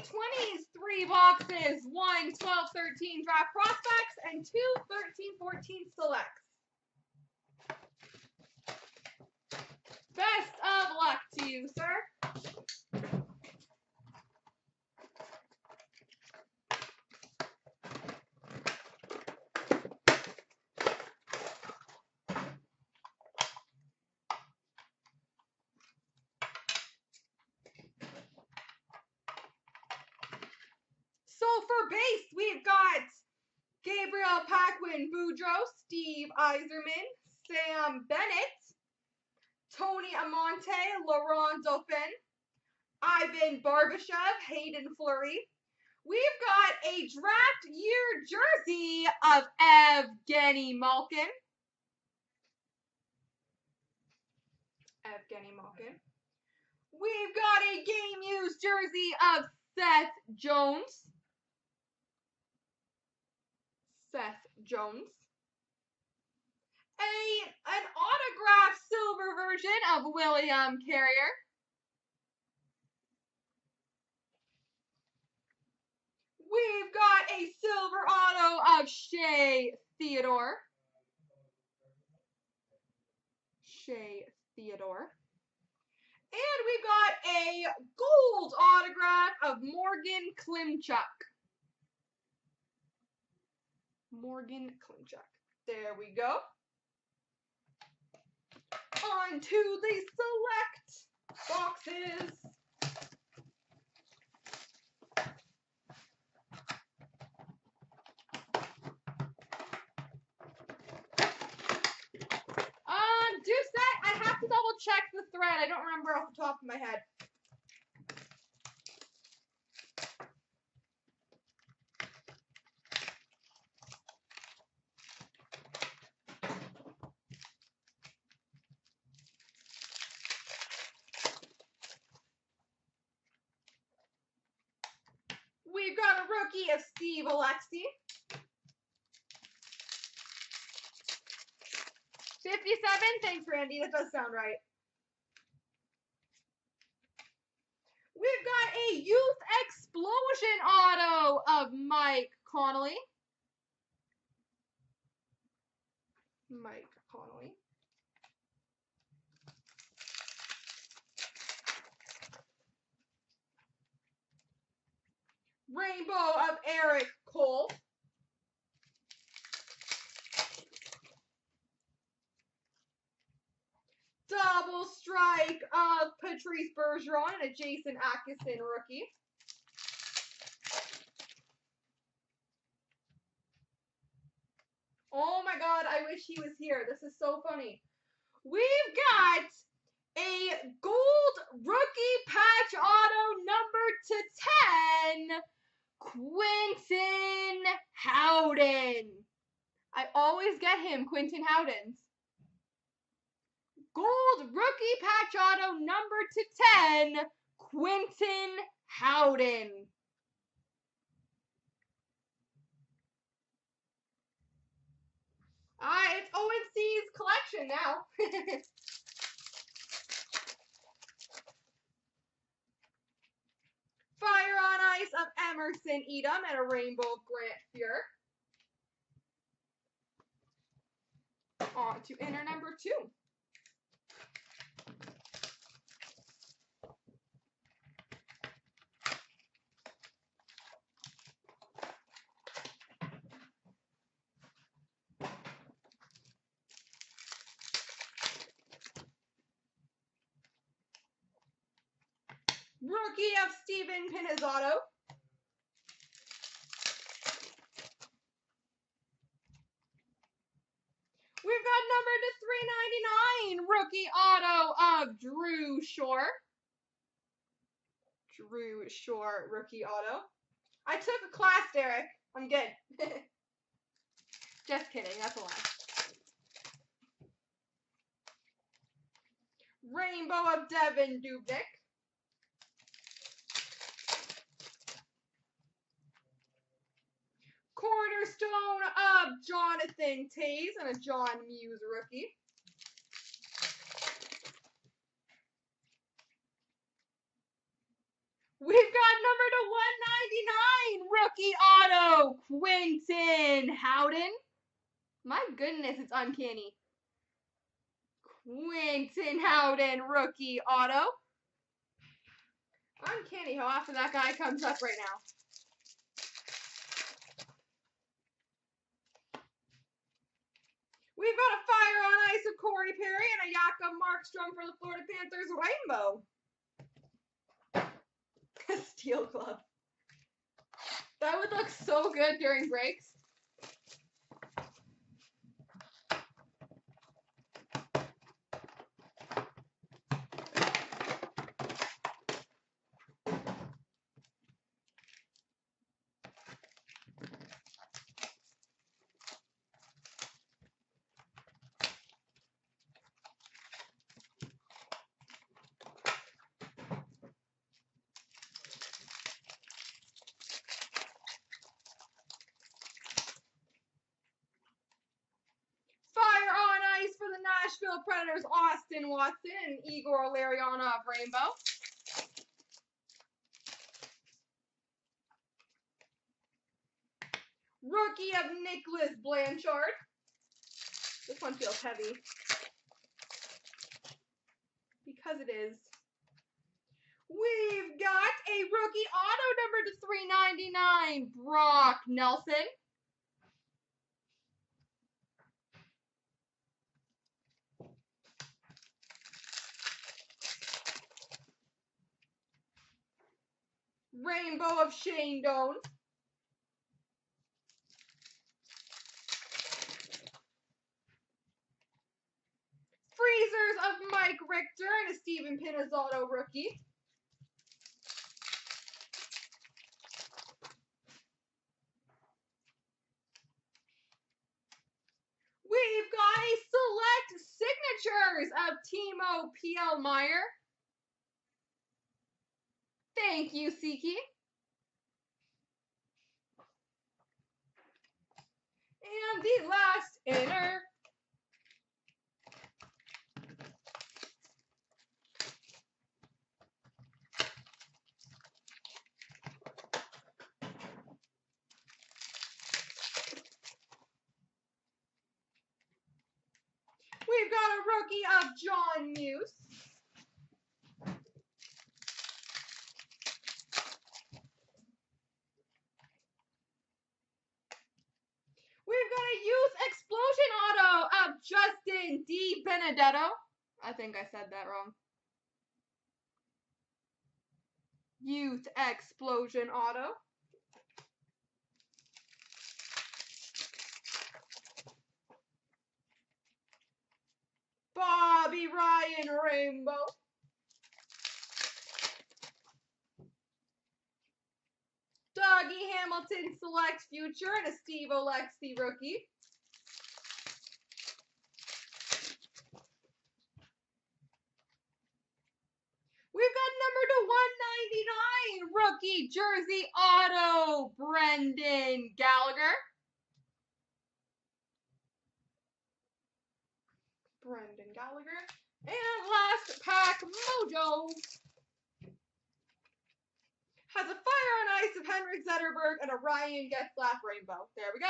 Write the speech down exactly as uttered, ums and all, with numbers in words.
twenties, three boxes, one twelve thirteen draft prospects, and two thirteen fourteen selects. Best of luck to you, sir. So for base, we've got Gabriel Paquin-Boudreau, Steve Iserman, Sam Bennett, Tony Amante, Laurent Dauphin, Ivan Barbashev, Hayden Fleury. We've got a draft year jersey of Evgeny Malkin. Evgeny Malkin. We've got a game used jersey of Seth Jones. Seth Jones. A, an autographed silver version of William Carrier. We've got a silver auto of Shea Theodore. Shea Theodore. And we've got a gold autograph of Morgan Klimchuk. Morgan Klimchuk. There we go. On to the select boxes. Um, do set. I have to double check the thread. I don't remember off the top of my head. We've got a rookie of Steve Alexi. fifty-seven. Thanks, Randy. That does sound right. We've got a Youth Explosion auto of Mike Connolly. Mike Connolly. Rainbow of Eric Cole. Double strike of Patrice Bergeron and a Jason Atkinson rookie. Oh my God, I wish he was here. This is so funny. We've got a gold rookie patch auto number to ten. Quinton Howden. I always get him, Quinton Howden's. Gold rookie patch auto number to ten, Quinton Howden. Ah, it's O N C's collection now. Fire on Ice of Emerson Edom and a Rainbow of Grant Fuhr. On to inner number two. Rookie of Stephen Pinizzotto. We've got number to three ninety-nine, rookie auto of Drew Shore. Drew Shore, rookie auto. I took a class, Derek. I'm good. Just kidding, that's a lie. Rainbow of Devin Dubick. Cornerstone of Jonathan Taze and a John Muse rookie. We've got number to rookie auto, Quinton Howden. My goodness, it's uncanny. Quinton Howden, rookie auto. Uncanny how often that guy comes up right now. We've got a fire on ice of Corey Perry and a Jakob Markstrom for the Florida Panthers rainbow. Steel glove. That would look so good during breaks. Nashville Predators, Austin Watson, and Igor Larionov, rainbow. Rookie of Nicholas Blanchard. This one feels heavy. Because it is. We've got a rookie auto number to three ninety-nine, Brock Nelson. Rainbow of Shane Doan. Freezers of Mike Richter and a Stephen Pinizzotto rookie. We've got a select signatures of Timo Pielmeier. Thank you, Siki. And the last inner. We've got a rookie of John Muse. Benedetto. I think I said that wrong. Youth Explosion Auto. Bobby Ryan Rainbow. Dougie Hamilton Select Future and a Steve Alexi rookie. Rookie jersey auto, Brendan Gallagher. Brendan Gallagher. And last pack, Mojo. Has a fire on ice of Henrik Zetterberg and a Ryan Getzlaf rainbow. There we go.